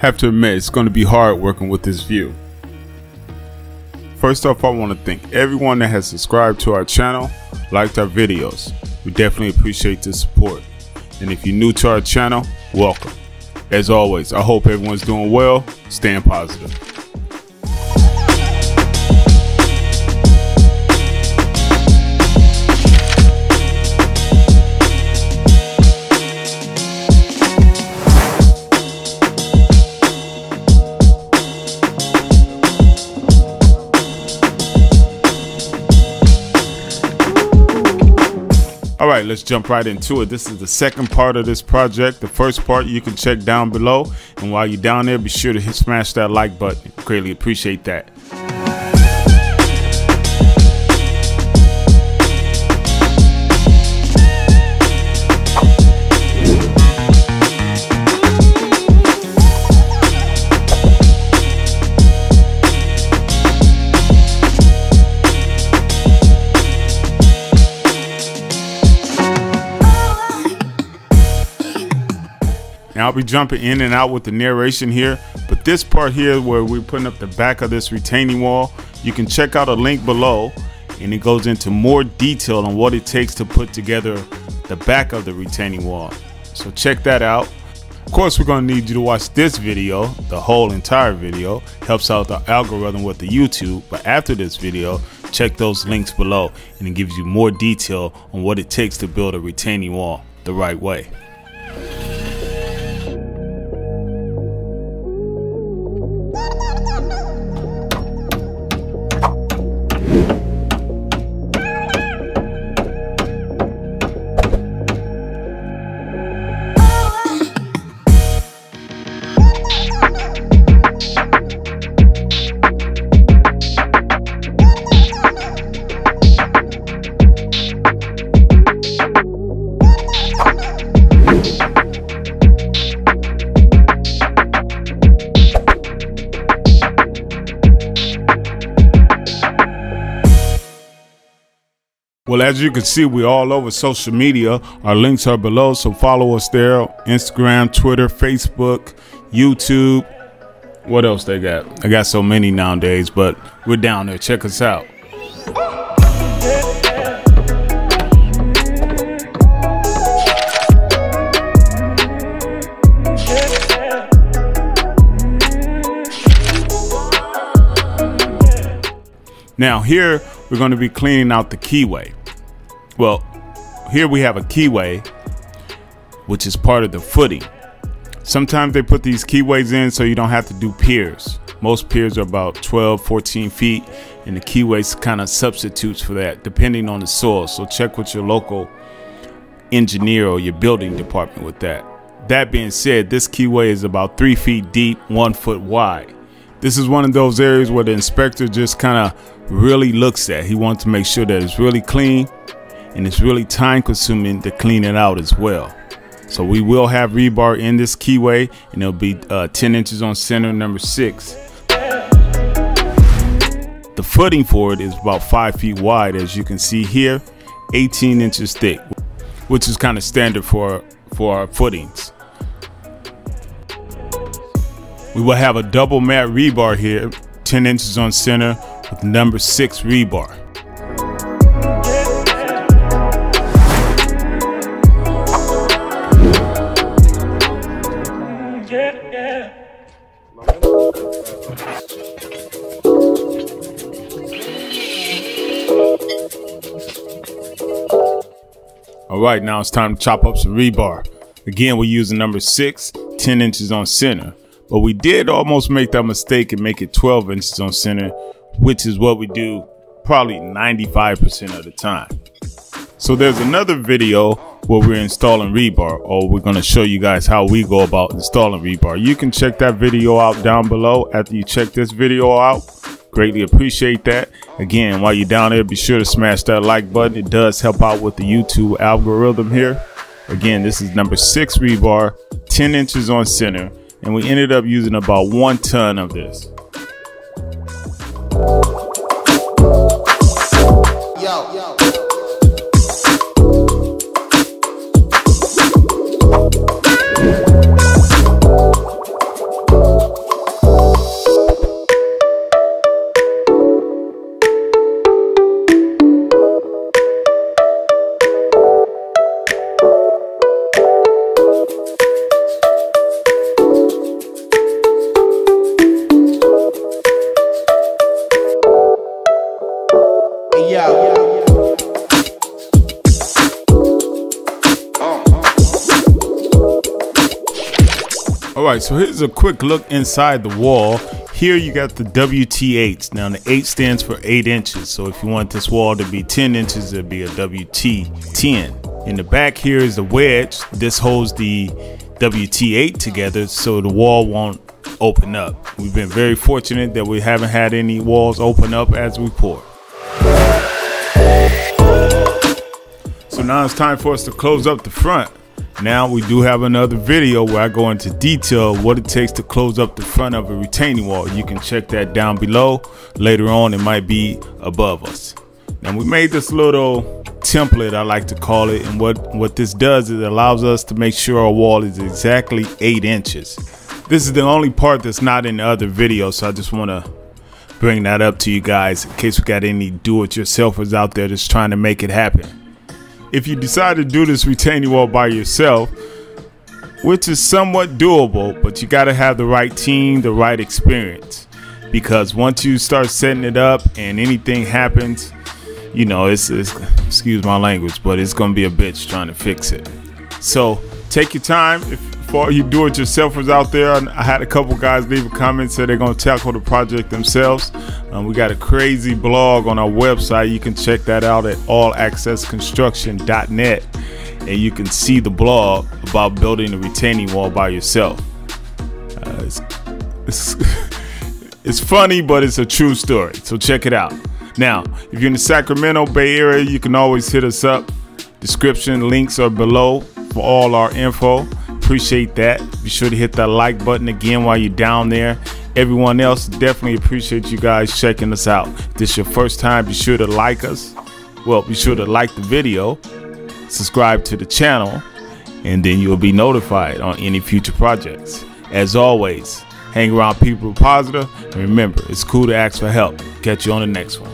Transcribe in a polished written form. have to admit it's going to be hard working with this view. First off, I want to thank everyone that has subscribed to our channel, liked our videos. We definitely appreciate the support. And if you're new to our channel, welcome. As always, I hope everyone's doing well, staying positive. Alright, let's jump right into it. This is the second part of this project. The first part you can check down below, and while you're down there, be sure to smash that like button. Greatly appreciate that. Now, I'll be jumping in and out with the narration here, but this part here where we're putting up the back of this retaining wall, you can check out a link below, and it goes into more detail on what it takes to put together the back of the retaining wall. So check that out. Of course, we're going to need you to watch this video, the whole entire video. Helps out the algorithm with the YouTube, but after this video, check those links below, and it gives you more detail on what it takes to build a retaining wall the right way. Well, as you can see, we're all over social media. Our links are below, so follow us there. Instagram, Twitter, Facebook, YouTube. What else they got? I got so many nowadays, but we're down there. Check us out. Now here, we're going to be cleaning out the keyway. Well, here we have a keyway, which is part of the footing. Sometimes they put these keyways in so you don't have to do piers. Most piers are about 12, 14 feet, and the keyways kind of substitutes for that, depending on the soil. So check with your local engineer or your building department with that. That being said, this keyway is about 3 feet deep, 1 foot wide. This is one of those areas where the inspector just kind of really looks at. He wants to make sure that it's really clean. And it's really time consuming to clean it out as well. So we will have rebar in this keyway, and it'll be 10 inches on center, number 6. The footing for it is about 5 feet wide, as you can see here, 18 inches thick, which is kind of standard for our footings. We will have a double mat rebar here, 10 inches on center with number 6 rebar. Alright, now it's time to chop up some rebar. Again, we're using number 6, 10 inches on center. But we did almost make that mistake and make it 12 inches on center, which is what we do probably 95% of the time. So there's another video where we're installing rebar, or we're going to show you guys how we go about installing rebar. You can check that video out down below after you check this video out. Greatly appreciate that. Again, while you're down there, be sure to smash that like button. It does help out with the YouTube algorithm here. Again, this is number 6 rebar, 10 inches on center, and we ended up using about 1 ton of this. All right, so here's a quick look inside the wall. Here you got the WT8s. Now the 8 stands for 8 inches. So if you want this wall to be 10 inches, it'd be a WT10. In the back here is the wedge. This holds the WT8 together so the wall won't open up. We've been very fortunate that we haven't had any walls open up as we pour. So now it's time for us to close up the front. Now we do have another video where I go into detail what it takes to close up the front of a retaining wall. You can check that down below. Later on, it might be above us. Now we made this little template, I like to call it, and what this does is it allows us to make sure our wall is exactly 8 inches. This is the only part that's not in the other video, so I just want to bring that up to you guys in case we got any do-it-yourselfers out there that's trying to make it happen. If you decide to do this retaining wall by yourself, which is somewhat doable, but you got to have the right team, the right experience, because once you start setting it up and anything happens, you know, it's excuse my language, but it's going to be a bitch trying to fix it. So take your time. For all you do-it-yourselfers out there, I had a couple guys leave a comment, said they're going to tackle the project themselves. We got a crazy blog on our website. You can check that out at allaccessconstruction.net, and you can see the blog about building a retaining wall by yourself. It's funny, but it's a true story, so check it out. Now, if you're in the Sacramento Bay Area, you can always hit us up. Description links are below for all our info. Appreciate that. Be sure to hit that like button again while you're down there. Everyone else, definitely appreciate you guys checking us out. If this is your first time, be sure to like us. Well, be sure to like the video, subscribe to the channel, and then you'll be notified on any future projects. As always, hang around people who are positive, and remember, it's cool to ask for help. Catch you on the next one.